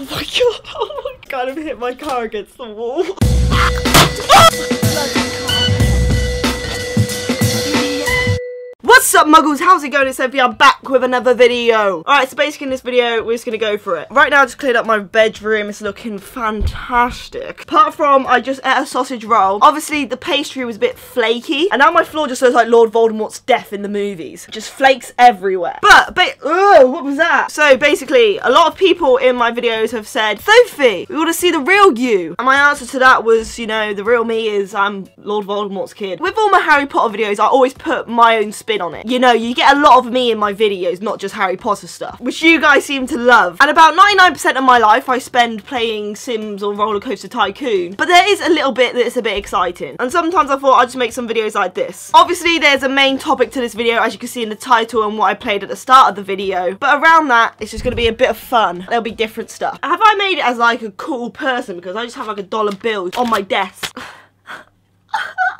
Oh my god, I've hit my car against the wall. What's up, muggles? How's it going? It's Sophie. I'm back with another video. Alright, so basically in this video, we're just gonna go for it. Right now, I just cleared up my bedroom. It's looking fantastic. Apart from, I just ate a sausage roll. Obviously, the pastry was a bit flaky. And now my floor just looks like Lord Voldemort's death in the movies. Just flakes everywhere. But what was that? So basically, a lot of people in my videos have said, Sophie, we want to see the real you. And my answer to that was, you know, the real me is I'm Lord Voldemort's kid. With all my Harry Potter videos, I always put my own spin on it. You know, you get a lot of me in my videos, not just Harry Potter stuff, which you guys seem to love. And about 99% of my life, I spend playing Sims or Roller Coaster Tycoon. But there is a little bit that's a bit exciting. And sometimes I thought I'd just make some videos like this. Obviously, there's a main topic to this video, as you can see in the title and what I played at the start of the video. But around that, it's just going to be a bit of fun. There'll be different stuff. Have I made it as like a cool person? Because I just have like a $1 bill on my desk.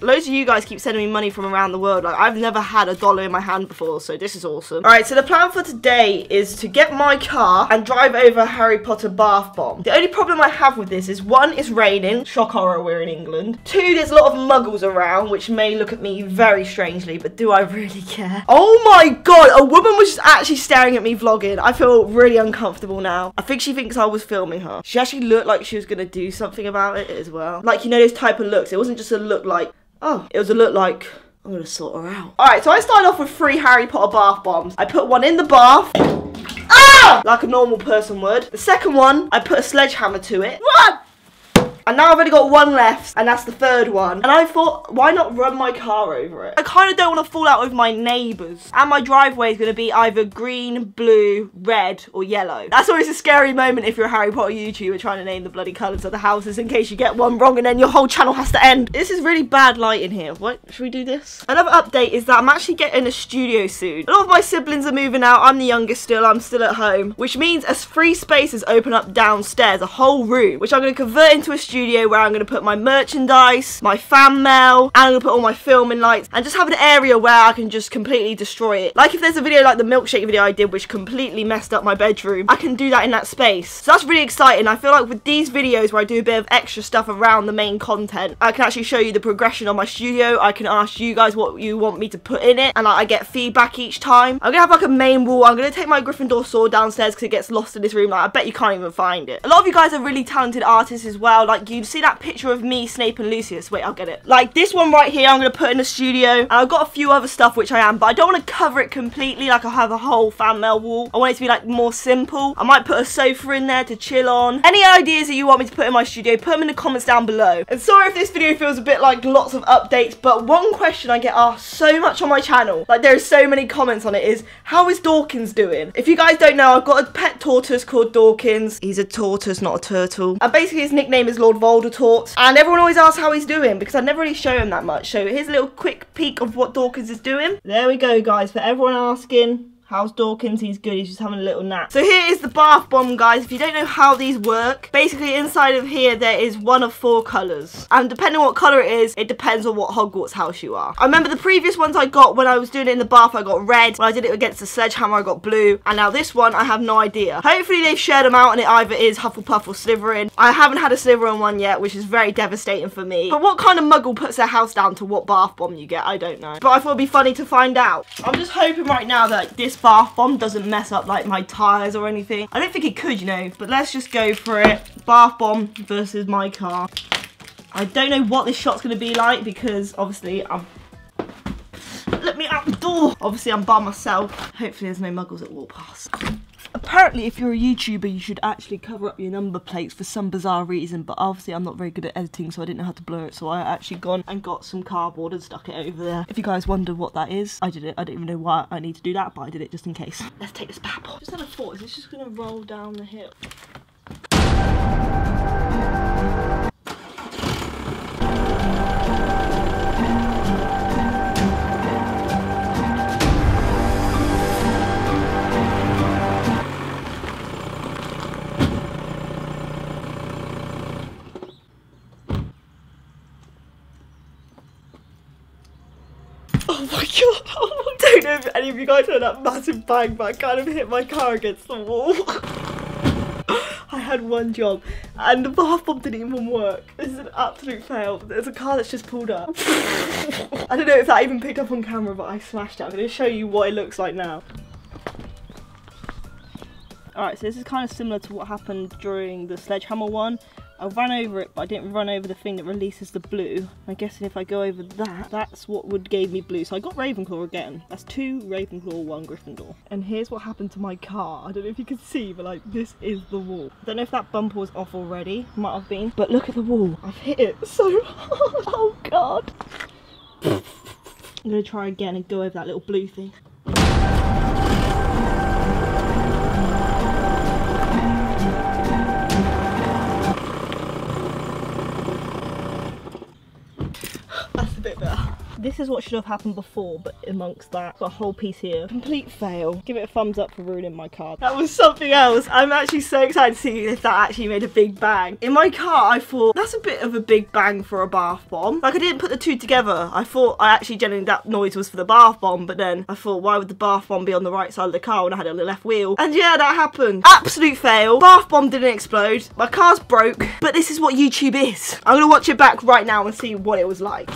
Loads of you guys keep sending me money from around the world. Like, I've never had $1 in my hand before, so this is awesome. Alright, so the plan for today is to get my car and drive over Harry Potter bath bomb. The only problem I have with this is, one, it's raining. Shock horror, we're in England. Two, there's a lot of muggles around, which may look at me very strangely, but do I really care? Oh my god, a woman was just actually staring at me vlogging. I feel really uncomfortable now. I think she thinks I was filming her. She actually looked like she was gonna do something about it as well. Like, you know those type of looks? It wasn't just a look like, oh, it was a look like, I'm gonna sort her out. Alright, so I started off with 3 Harry Potter bath bombs. I put one in the bath. Ah! Like a normal person would. The second one, I put a sledgehammer to it. What? And now I've only got one left, and that's the third one. And I thought, why not run my car over it? I kind of don't want to fall out with my neighbours. And my driveway is going to be either green, blue, red, or yellow. That's always a scary moment if you're a Harry Potter YouTuber trying to name the bloody colours of the houses in case you get one wrong and then your whole channel has to end. This is really bad light in here. What? Should we do this? Another update is that I'm actually getting a studio soon. A lot of my siblings are moving out. I'm the youngest still. I'm still at home. Which means as free spaces open up downstairs, a whole room, which I'm going to convert into a studio where I'm going to put my merchandise, my fan mail, and I'm going to put all my filming lights, and just have an area where I can just completely destroy it. Like if there's a video like the milkshake video I did, which completely messed up my bedroom, I can do that in that space. So that's really exciting. I feel like with these videos where I do a bit of extra stuff around the main content, I can actually show you the progression on my studio. I can ask you guys what you want me to put in it, and like, I get feedback each time. I'm going to have like a main wall. I'm going to take my Gryffindor sword downstairs because it gets lost in this room. Like, I bet you can't even find it. A lot of you guys are really talented artists as well. Like, you see that picture of me, Snape, and Lucius. Wait, I'll get it. Like, this one right here, I'm going to put in the studio. And I've got a few other stuff, which I am, but I don't want to cover it completely. Like, I'll have a whole fan mail wall. I want it to be, like, more simple. I might put a sofa in there to chill on. Any ideas that you want me to put in my studio, put them in the comments down below. And sorry if this video feels a bit like lots of updates, but one question I get asked so much on my channel, like, there are so many comments on it, is, how is Dawkins doing? If you guys don't know, I've got a pet tortoise called Dawkins. He's a tortoise, not a turtle. And basically, his nickname is Lord Voldemort, and everyone always asks how he's doing because I never really show him that much. So here's a little quick peek of what Dawkins is doing. There we go, guys, for everyone asking. How's Dawkins? He's good. He's just having a little nap. So here is the bath bomb, guys. If you don't know how these work, basically inside of here, there is one of 4 colours. And depending on what colour it is, it depends on what Hogwarts house you are. I remember the previous ones I got when I was doing it in the bath, I got red. When I did it against the sledgehammer, I got blue. And now this one, I have no idea. Hopefully they've shared them out and it either is Hufflepuff or Slytherin. I haven't had a Slytherin one yet, which is very devastating for me. But what kind of muggle puts their house down to what bath bomb you get? I don't know. But I thought it'd be funny to find out. I'm just hoping right now that this bath bomb doesn't mess up like my tires or anything. I don't think it could, you know, but let's just go for it. Bath bomb versus my car. I don't know what this shot's gonna be like because obviously I'm... Let me out the door! Obviously I'm by myself. Hopefully there's no muggles that walk past. Apparently, if you're a YouTuber, you should actually cover up your number plates for some bizarre reason, but obviously I'm not very good at editing, so I didn't know how to blur it, so I actually gone and got some cardboard and stuck it over there. If you guys wonder what that is, I did it. I don't even know why I need to do that, but I did it just in case. Let's take this bad boy. Just had a thought, is this just gonna roll down the hill? I don't know if any of you guys heard that massive bang, but I kind of hit my car against the wall. I had one job and the bath bomb didn't even work. This is an absolute fail. There's a car that's just pulled up. I don't know if that even picked up on camera, but I smashed it. I'm going to show you what it looks like now. Alright, so this is kind of similar to what happened during the sledgehammer one. I ran over it, but I didn't run over the thing that releases the blue. I'm guessing if I go over that, that's what would gave me blue. So I got Ravenclaw again. That's 2 Ravenclaw, 1 Gryffindor. And here's what happened to my car. I don't know if you can see, but like, this is the wall. I don't know if that bumper was off already. Might have been. But look at the wall. I've hit it so hard. Oh God. I'm gonna try again and go over that little blue thing. This is what should have happened before, but amongst that, got a whole piece here. Complete fail. Give it a thumbs up for ruining my car. That was something else. I'm actually so excited to see if that actually made a big bang. In my car, I thought, that's a bit of a big bang for a bath bomb. Like, I didn't put the two together. I thought, I actually genuinely, that noise was for the bath bomb, but then I thought, why would the bath bomb be on the right side of the car when I had it on the left wheel? And yeah, that happened. Absolute fail. Bath bomb didn't explode. My car's broke, but this is what YouTube is. I'm gonna watch it back right now and see what it was like.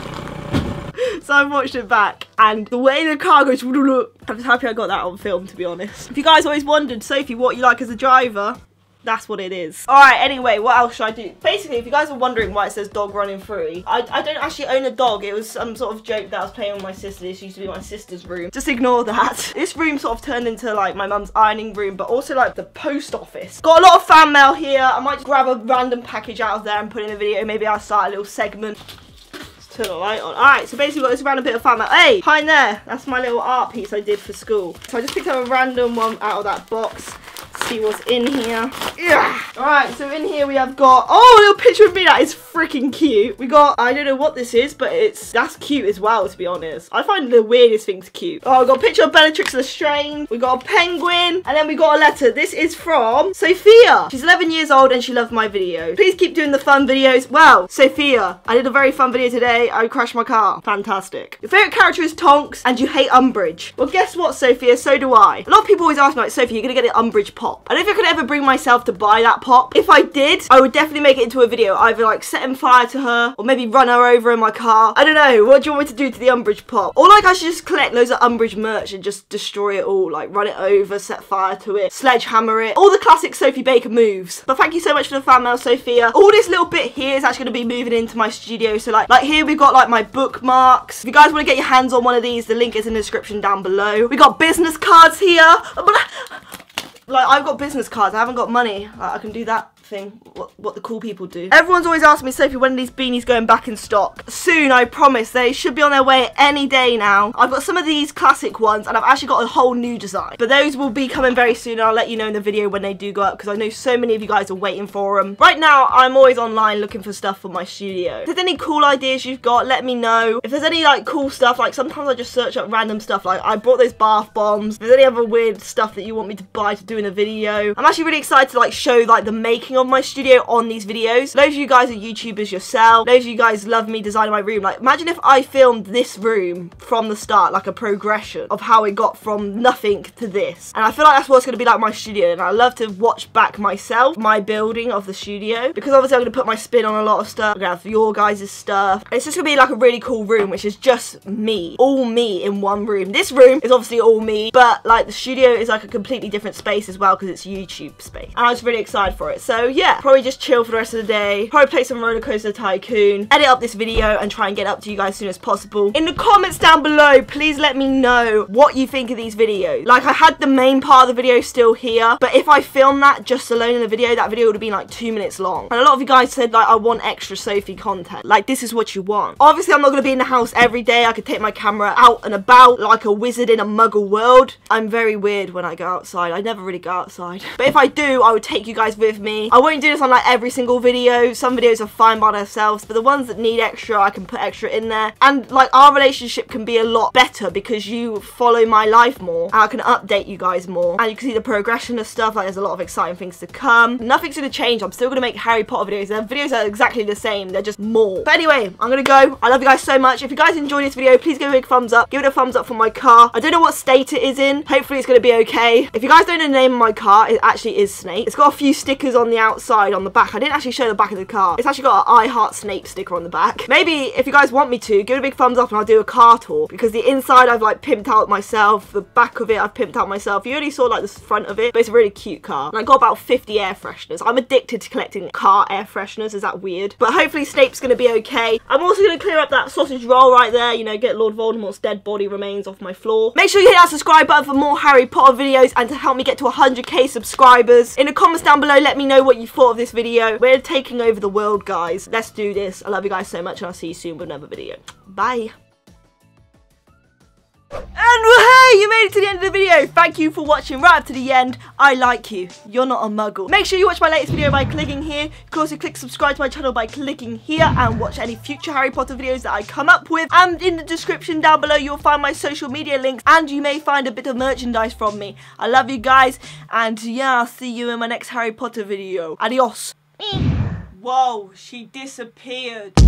So I watched it back, and the way the car goes, I'm just happy I got that on film, to be honest. If you guys always wondered, Sophie, what you like as a driver, that's what it is. Alright, anyway, what else should I do? Basically, if you guys are wondering why it says dog running free, I don't actually own a dog. It was some sort of joke that I was playing with my sister. This used to be my sister's room. Just ignore that. This room sort of turned into like my mum's ironing room, but also like the post office. Got a lot of fan mail here. I might just grab a random package out of there and put in a video. Maybe I'll start a little segment. Turn the light on. Alright, so basically got this random bit of fan mail. Hey, hi there. That's my little art piece I did for school. So I just picked up a random one out of that box. See what's in here. Yeah. Alright, so in here we have got, oh, a little picture of me. That is freaking cute. We got, I don't know what this is, but it's, that's cute as well, to be honest. I find the weirdest things cute. Oh, we got a picture of Bellatrix Lestrange. We got a penguin. And then we got a letter. This is from Sophia. She's 11 years old and she loved my video. Please keep doing the fun videos. Wow, Sophia, I did a very fun video today. I crashed my car. Fantastic. Your favourite character is Tonks and you hate Umbridge. Well, guess what, Sophia? So do I. A lot of people always ask me, like, Sophia, you're gonna get the Umbridge pop. I don't think I could ever bring myself to buy that pop. If I did, I would definitely make it into a video. Either like setting fire to her or maybe run her over in my car. I don't know. What do you want me to do to the Umbridge pop? Or like I should just collect loads of Umbridge merch and just destroy it all. Like run it over, set fire to it, sledgehammer it. All the classic Sophie Baker moves. But thank you so much for the fan mail, Sophia. All this little bit here is actually going to be moving into my studio. So like here we've got like my bookmarks. If you guys want to get your hands on one of these, the link is in the description down below. We got business cards here. Like, I've got business cards, I haven't got money. I can do that thing, what the cool people do. Everyone's always asking me, Sophie, when are these beanies going back in stock? Soon, I promise. They should be on their way any day now. I've got some of these classic ones, and I've actually got a whole new design. But those will be coming very soon, and I'll let you know in the video when they do go up, because I know so many of you guys are waiting for them. Right now, I'm always online looking for stuff for my studio. If there's any cool ideas you've got, let me know. If there's any, like, cool stuff, like, sometimes I just search up random stuff. Like, I brought those bath bombs. If there's any other weird stuff that you want me to buy to do in a video. I'm actually really excited to like show like the making of my studio on these videos. Loads of you guys are YouTubers yourself. Loads of you guys love me designing my room. Like imagine if I filmed this room from the start, like a progression of how it got from nothing to this. And I feel like that's what it's gonna be like my studio. And I love to watch back myself, my building of the studio, because obviously I'm gonna put my spin on a lot of stuff. I'm gonna have your guys' stuff. It's just gonna be like a really cool room, which is just me, all me in one room. This room is obviously all me, but like the studio is like a completely different space as well because it's YouTube space and I was really excited for it. So yeah, probably just chill for the rest of the day, probably play some Roller Coaster Tycoon, edit up this video and try and get up to you guys as soon as possible. In the comments down below, please let me know what you think of these videos. Like I had the main part of the video still here, but if I filmed that just alone in the video, that video would have been like 2 minutes long. And a lot of you guys said like I want extra Sophie content. Like this is what you want. Obviously I'm not going to be in the house every day. I could take my camera out and about like a wizard in a muggle world. I'm very weird when I go outside. I never really go outside, but if I do, I would take you guys with me. I won't do this on like every single video. Some videos are fine by themselves, but the ones that need extra, I can put extra in there. And like our relationship can be a lot better because you follow my life more, and I can update you guys more, and you can see the progression of stuff. Like there's a lot of exciting things to come. Nothing's gonna change. I'm still gonna make Harry Potter videos. Their videos are exactly the same. They're just more. But anyway, I'm gonna go. I love you guys so much. If you guys enjoyed this video, please give it a big thumbs up. Give it a thumbs up for my car. I don't know what state it is in. Hopefully it's gonna be okay. If you guys don't know the name of my car, it actually is Snape. It's got a few stickers on the outside, on the back. I didn't actually show the back of the car. It's actually got an I Heart Snape sticker on the back. Maybe if you guys want me to, give it a big thumbs up and I'll do a car tour, because the inside I've like pimped out myself. The back of it I've pimped out myself. You only saw like the front of it, but it's a really cute car. And I got about 50 air fresheners. I'm addicted to collecting car air fresheners. Is that weird? But hopefully Snape's gonna be okay. I'm also gonna clear up that sausage roll right there, you know, get Lord Voldemort's dead body remains off my floor. Make sure you hit that subscribe button for more Harry Potter videos and to help me get to 100k subscribers. In the comments down below, let me know what you thought of this video. We're taking over the world, guys. Let's do this. I love you guys so much, and I'll see you soon with another video. Bye. And hey, you made it to the end of the video. Thank you for watching right up to the end. I like you. You're not a muggle. Make sure you watch my latest video by clicking here. You can also click subscribe to my channel by clicking here, and watch any future Harry Potter videos that I come up with. And in the description down below, you'll find my social media links, and you may find a bit of merchandise from me. I love you guys, and yeah, I'll see you in my next Harry Potter video. Adios. Whoa, she disappeared.